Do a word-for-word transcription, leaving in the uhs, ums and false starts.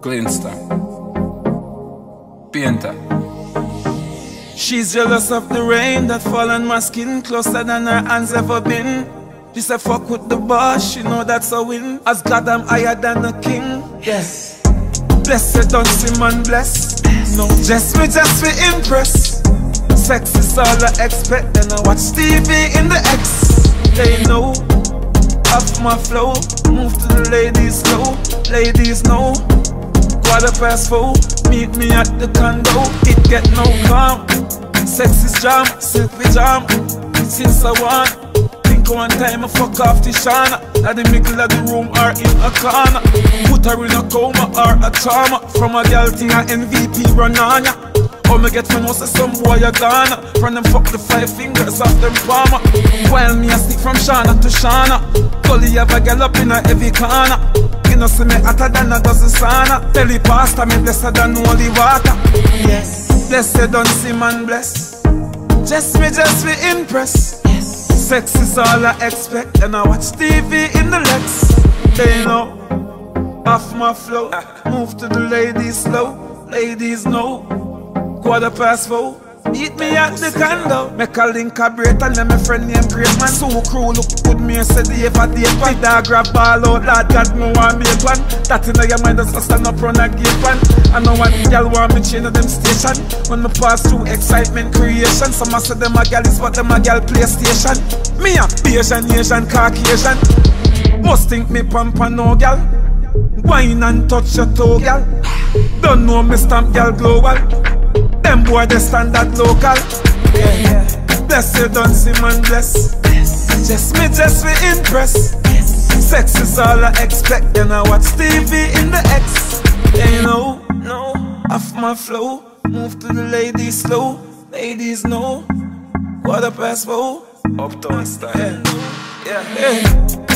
Glinster, painter. She's jealous of the rain that fall on my skin, closer than her hands ever been. She said fuck with the boss, she know that's a win. As God I'm higher than a king. Yes. Blessed don't see man bless. No, just me, just me impress. Sex is all I expect, then I watch T V in the X. They know, off my flow, move to the ladies slow. Ladies know, quarter past four, meet me at the condo. It get no calm, sex is jam, sit with jam. Since I want, think one time I fuck off the shana. At the middle of the room or in a corner, put her in a coma or a trauma. From a girl thing I M V P Ranana. How me get from most of some boy a Ghana. From them fuck the five fingers off them palmer. While me I stick from Shana to Shana. Gully have a girl up in a heavy corner. You know see me hotter than a dozen sauna. Tell the pastor me blessed than holy water. Yes. Blessed don't see man bless. Just me, just me impress. Yes. Sex is all I expect, and I watch T V in the Lex. They know, off my flow. Move to the ladies slow. Ladies know, quarter past four, meet me at the condo. Make a link a break and then my friend named Great Man. So crew look good me and say they ever date one. The dog grab ball out, lad that me want make one. That in your mind does not stand up run a gate one. I know one girl want me chain to them station. When me pass through excitement creation. Some a say them a girl is what them a girl PlayStation. Me a Asian, Asian, Caucasian. Must think me pamper no girl. Wine and touch your toe girl. Don't know me stamp girl global. Them boy they stand at local. Yeah, yeah. Blessed don't see man bless. Yes. Just me, just me impress. Yes. Sex is all I expect, then I watch T V in the X. They know, know, off my flow. Move to the ladies slow. Ladies know, quarter past four. Uptown style. Yeah, yeah. Hey.